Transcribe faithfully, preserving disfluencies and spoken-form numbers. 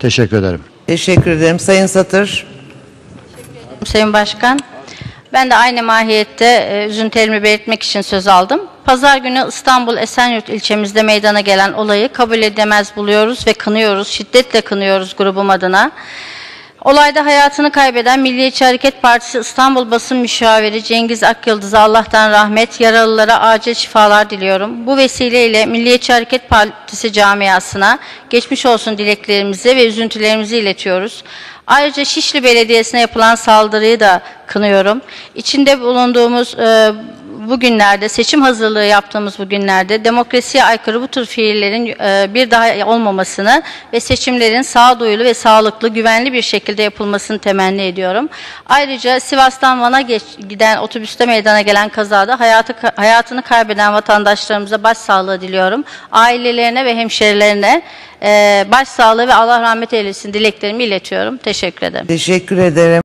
Teşekkür ederim. Teşekkür ederim. Sayın Satır. Teşekkür ederim Sayın Başkan. Ben de aynı mahiyette e, üzüntülerimi belirtmek için söz aldım. Pazar günü İstanbul Esenyurt ilçemizde meydana gelen olayı kabul edemez buluyoruz ve kınıyoruz, şiddetle kınıyoruz grubum adına. Olayda hayatını kaybeden Milliyetçi Hareket Partisi İstanbul Basın Müşaviri Cengiz Akyıldız'a Allah'tan rahmet, yaralılara acil şifalar diliyorum. Bu vesileyle Milliyetçi Hareket Partisi camiasına geçmiş olsun dileklerimizi ve üzüntülerimizi iletiyoruz. Ayrıca Şişli Belediyesi'ne yapılan saldırıyı da kınıyorum. İçinde bulunduğumuz e, bugünlerde, seçim hazırlığı yaptığımız bugünlerde demokrasiye aykırı bu tür fiillerin e, bir daha olmamasını ve seçimlerin sağduyulu ve sağlıklı, güvenli bir şekilde yapılmasını temenni ediyorum. Ayrıca Sivas'tan Van'a giden otobüste meydana gelen kazada hayatı, hayatını kaybeden vatandaşlarımıza başsağlığı diliyorum. Ailelerine ve hemşerilerine e, başsağlığı ve Allah rahmet eylesin dileklerimi iletiyorum. Teşekkür ederim. Teşekkür ederim.